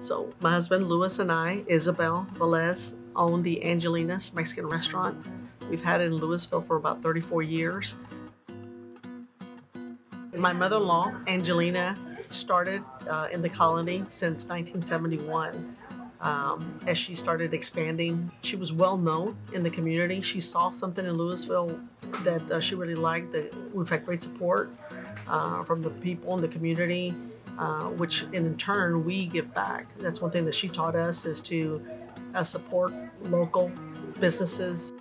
So my husband, Louis, and I, Isabel Velez, own the Angelina's Mexican restaurant. We've had it in Louisville for about 34 years. My mother-in-law, Angelina, started in the colony since 1971. As she started expanding, she was well known in the community. She saw something in Louisville that she really liked. We've had great support from the people in the community, which in turn we give back. That's one thing that she taught us, is to support local businesses.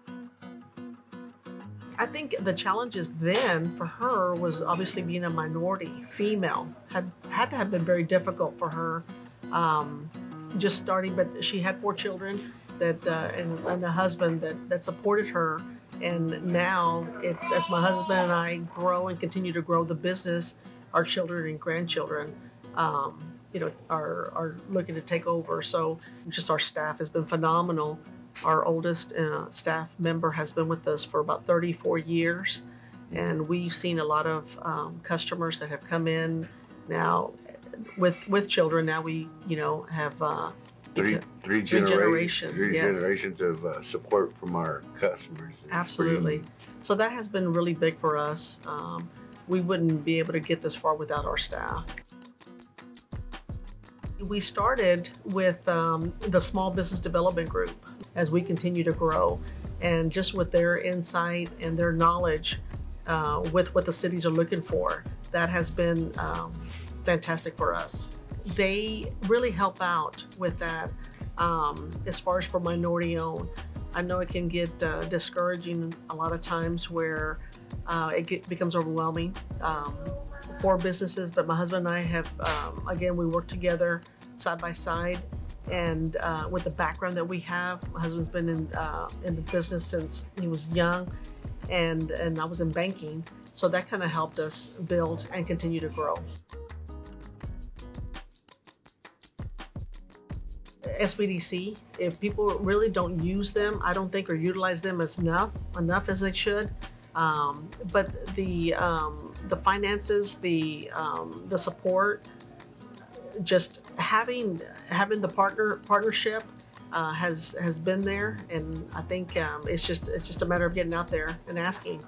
I think the challenges then for her was obviously being a minority female. Had to have been very difficult for her. Just starting, but she had 4 children that and a husband that supported her. And now, it's as my husband and I grow and continue to grow the business, our children and grandchildren, are looking to take over. So just our staff has been phenomenal. Our oldest staff member has been with us for about 34 years, and we've seen a lot of customers that have come in now with children. Now we have three generations of support from our customers. It's absolutely pretty... So that has been really big for us. We wouldn't be able to get this far without our staff. We started with the Small Business Development Group as we continue to grow, and just with their insight and their knowledge with what the cities are looking for, that has been fantastic for us. They really help out with that as far as for minority-owned. I know it can get discouraging a lot of times where it becomes overwhelming for businesses, but my husband and I have, again, we work together side by side, and with the background that we have, my husband's been in the business since he was young, and I was in banking, so that kind of helped us build and continue to grow. SBDC, if people really don't use them, I don't think, or utilize them as enough as they should. But the finances, the support, just having the partnership has been there, and I think it's just a matter of getting out there and asking.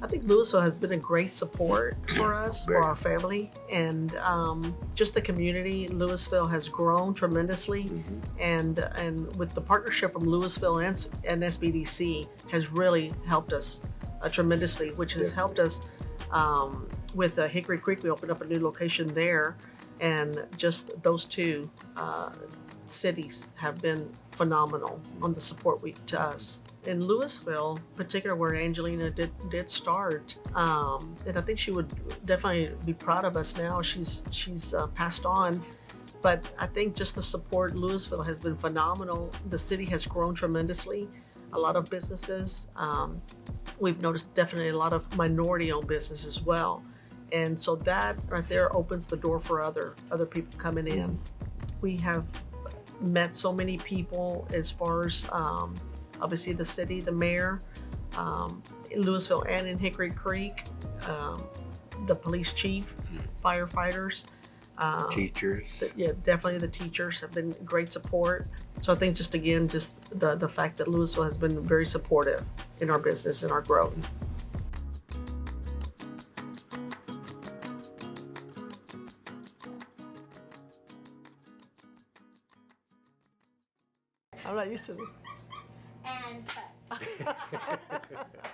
I think Louisville has been a great support for us, for our family, and just the community. Louisville has grown tremendously, and with the partnership from Louisville and SBDC has really helped us tremendously, which has helped us with Hickory Creek. We opened up a new location there, and just those two cities have been phenomenal on the support to us. In Louisville, particular where Angelina did start, and I think she would definitely be proud of us now. She's passed on, but I think just the support, Louisville has been phenomenal. The city has grown tremendously. A lot of businesses, we've noticed definitely a lot of minority-owned business as well, and so that right there opens the door for other people coming in. We have met so many people as far as. Obviously the city, the mayor, in Louisville and in Hickory Creek, the police chief, firefighters. Teachers. Definitely the teachers have been great support. So I think just the fact that Louisville has been very supportive in our business and our growth. I'm not used to it. And